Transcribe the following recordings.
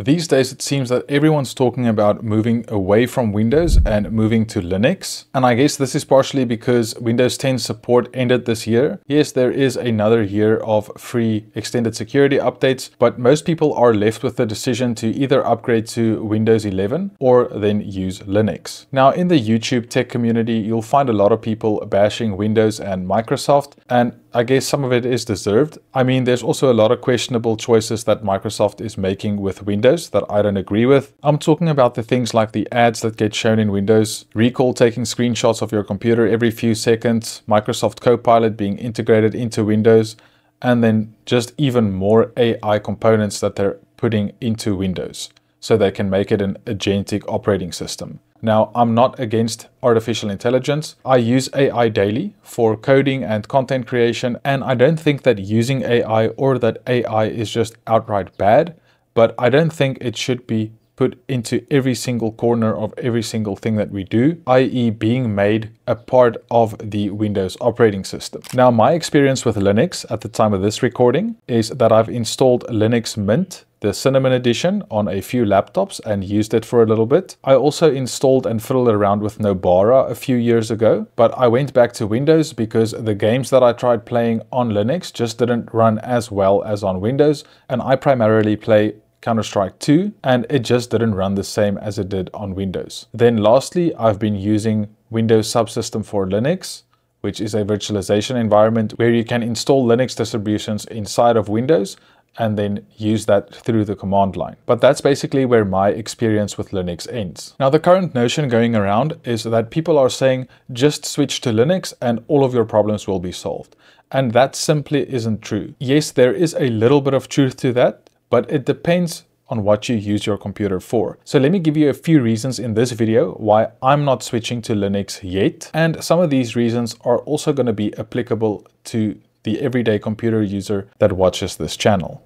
These days, it seems that everyone's talking about moving away from Windows and moving to Linux. And I guess this is partially because Windows 10 support ended this year. Yes, there is another year of free extended security updates, but most people are left with the decision to either upgrade to Windows 11 or then use Linux. Now, in the YouTube tech community, you'll find a lot of people bashing Windows and Microsoft, and I guess some of it is deserved. I mean, there's also a lot of questionable choices that Microsoft is making with Windows that I don't agree with. I'm talking about the things like the ads that get shown in Windows, Recall taking screenshots of your computer every few seconds, Microsoft Copilot being integrated into Windows, and then just even more AI components that they're putting into Windows so they can make it an agentic operating system. Now, I'm not against artificial intelligence. I use AI daily for coding and content creation, and I don't think that using AI or that AI is just outright bad, but I don't think it should be put into every single corner of every single thing that we do, i.e. being made a part of the Windows operating system. Now, my experience with Linux at the time of this recording is that I've installed Linux Mint, the Cinnamon edition, on a few laptops and used it for a little bit. I also installed and fiddled around with Nobara a few years ago, but I went back to Windows because the games that I tried playing on Linux just didn't run as well as on Windows, and I primarily play Counter-Strike 2, and it just didn't run the same as it did on Windows. Then lastly, I've been using Windows Subsystem for Linux, which is a virtualization environment where you can install Linux distributions inside of Windows and then use that through the command line. But that's basically where my experience with Linux ends. Now, the current notion going around is that people are saying, just switch to Linux and all of your problems will be solved. And that simply isn't true. Yes, there is a little bit of truth to that, but it depends on what you use your computer for. So let me give you a few reasons in this video why I'm not switching to Linux yet. And some of these reasons are also going to be applicable to the everyday computer user that watches this channel.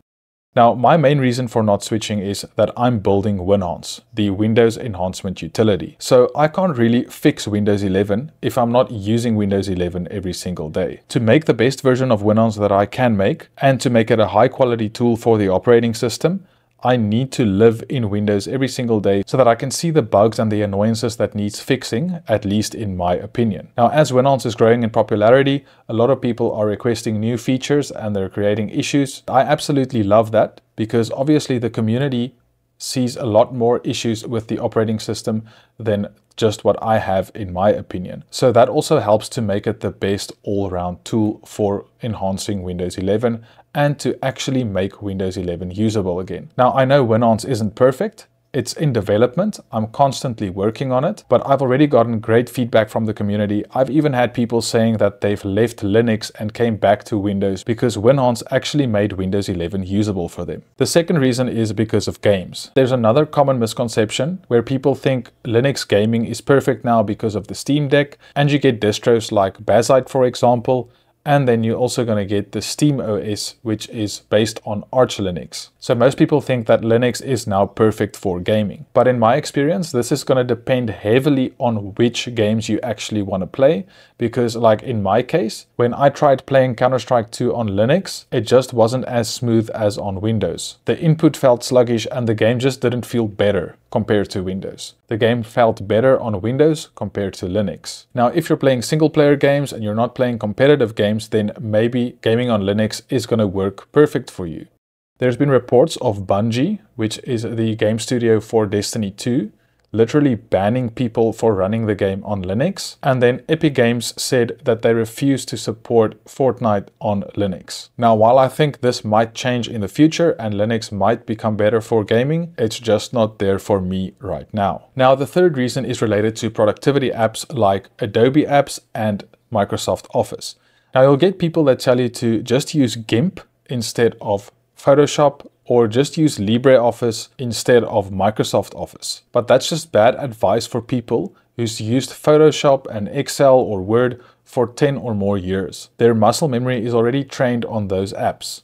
Now, my main reason for not switching is that I'm building Winhance, the Windows Enhancement Utility. So I can't really fix Windows 11 if I'm not using Windows 11 every single day. To make the best version of Winhance that I can make, and to make it a high quality tool for the operating system, I need to live in Windows every single day so that I can see the bugs and the annoyances that needs fixing, at least in my opinion. Now, as Winhance is growing in popularity, a lot of people are requesting new features and they're creating issues. I absolutely love that because obviously the community sees a lot more issues with the operating system than just what I have in my opinion. So that also helps to make it the best all-round tool for enhancing Windows 11 and to actually make Windows 11 usable again. Now, I know Winhance isn't perfect. It's in development. I'm constantly working on it, but I've already gotten great feedback from the community. I've even had people saying that they've left Linux and came back to Windows because Winhance actually made Windows 11 usable for them. The second reason is because of games. There's another common misconception where people think Linux gaming is perfect now because of the Steam Deck, and you get distros like Bazite, for example, and then you're also going to get the Steam OS, which is based on Arch Linux. So most people think that Linux is now perfect for gaming. But in my experience, this is going to depend heavily on which games you actually want to play. Because like in my case, when I tried playing Counter-Strike 2 on Linux, it just wasn't as smooth as on Windows. The input felt sluggish and the game just didn't feel better compared to Windows. The game felt better on Windows compared to Linux. Now, if you're playing single player games and you're not playing competitive games, then maybe gaming on Linux is going to work perfect for you. There's been reports of Bungie, which is the game studio for Destiny 2, literally banning people for running the game on Linux. And then Epic Games said that they refuse to support Fortnite on Linux. Now, while I think this might change in the future and Linux might become better for gaming, it's just not there for me right now. Now, the third reason is related to productivity apps like Adobe Apps and Microsoft Office. Now, you'll get people that tell you to just use GIMP instead of Photoshop, or just use LibreOffice instead of Microsoft Office. But that's just bad advice for people who's used Photoshop and Excel or Word for 10 or more years. Their muscle memory is already trained on those apps.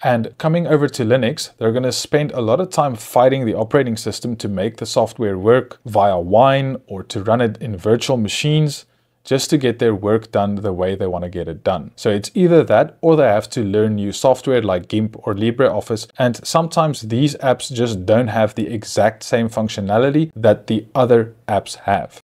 And coming over to Linux, they're going to spend a lot of time fighting the operating system to make the software work via Wine or to run it in virtual machines, just to get their work done the way they want to get it done. So it's either that or they have to learn new software like GIMP or LibreOffice, and sometimes these apps just don't have the exact same functionality that the other apps have.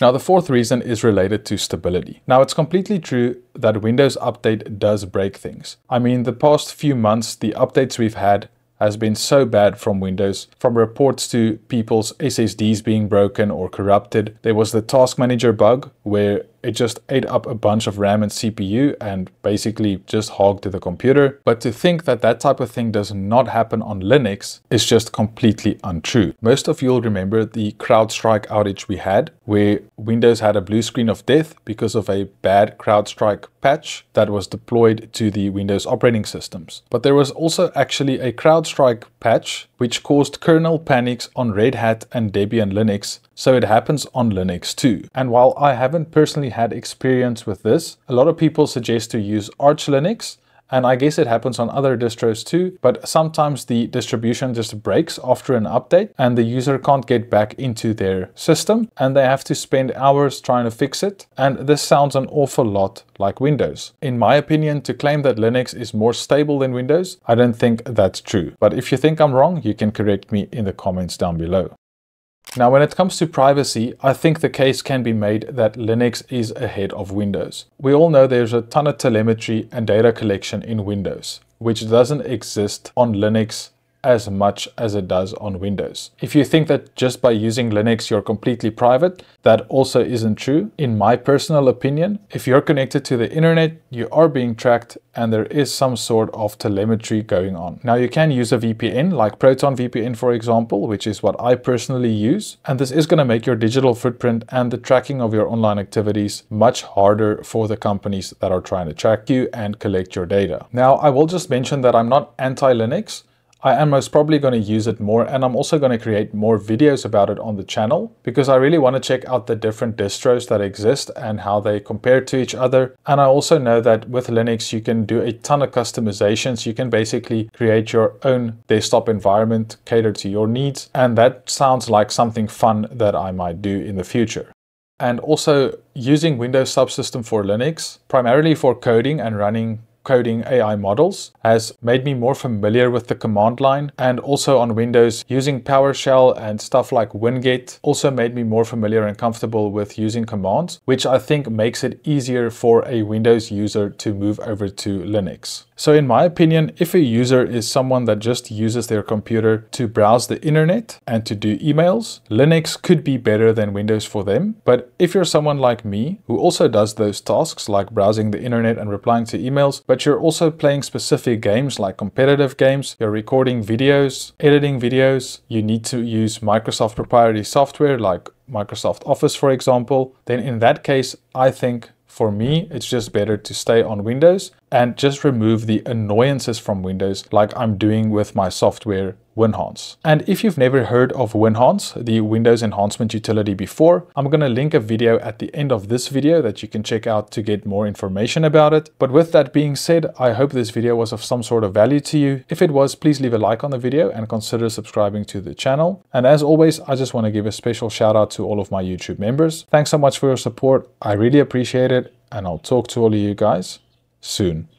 Now, the fourth reason is related to stability. Now, it's completely true that Windows Update does break things. I mean, the past few months, the updates we've had has been so bad from Windows, from reports to people's SSDs being broken or corrupted. There was the Task Manager bug where it just ate up a bunch of RAM and CPU and basically just hogged the computer. But to think that that type of thing does not happen on Linux is just completely untrue. Most of you'll remember the CrowdStrike outage we had, where Windows had a blue screen of death because of a bad CrowdStrike patch that was deployed to the Windows operating systems. But there was also actually a CrowdStrike patch which caused kernel panics on Red Hat and Debian Linux, so it happens on Linux too. And while I haven't personally had experience with this, a lot of people suggest to use Arch Linux, and I guess it happens on other distros too, but sometimes the distribution just breaks after an update and the user can't get back into their system and they have to spend hours trying to fix it. And this sounds an awful lot like Windows. In my opinion, to claim that Linux is more stable than Windows, I don't think that's true. But if you think I'm wrong, you can correct me in the comments down below. Now, when it comes to privacy, I think the case can be made that Linux is ahead of Windows. We all know there's a ton of telemetry and data collection in Windows, which doesn't exist on Linux as much as it does on Windows. If you think that just by using Linux you're completely private, that also isn't true. In my personal opinion, if you're connected to the internet, you are being tracked and there is some sort of telemetry going on. Now, you can use a VPN like Proton VPN, for example, which is what I personally use, and this is going to make your digital footprint and the tracking of your online activities much harder for the companies that are trying to track you and collect your data. Now, I will just mention that I'm not anti-Linux. I am most probably going to use it more, and I'm also going to create more videos about it on the channel because I really want to check out the different distros that exist and how they compare to each other. And I also know that with Linux you can do a ton of customizations. You can basically create your own desktop environment catered to your needs, and that sounds like something fun that I might do in the future. And also using Windows Subsystem for Linux, primarily for coding and running coding AI models, has made me more familiar with the command line, and also on Windows using PowerShell and stuff like Winget also made me more familiar and comfortable with using commands, which I think makes it easier for a Windows user to move over to Linux. So in my opinion, if a user is someone that just uses their computer to browse the internet and to do emails, Linux could be better than Windows for them. But if you're someone like me who also does those tasks like browsing the internet and replying to emails, but you're also playing specific games like competitive games, you're recording videos, editing videos, you need to use Microsoft proprietary software like Microsoft Office, for example, then in that case, I think for me, it's just better to stay on Windows and just remove the annoyances from Windows like I'm doing with my software Winhance. And if you've never heard of Winhance, the Windows enhancement utility before, I'm going to link a video at the end of this video that you can check out to get more information about it. But with that being said, I hope this video was of some sort of value to you. If it was, please leave a like on the video and consider subscribing to the channel. And as always, I just want to give a special shout out to all of my YouTube members. Thanks so much for your support. I really appreciate it, and I'll talk to all of you guys soon.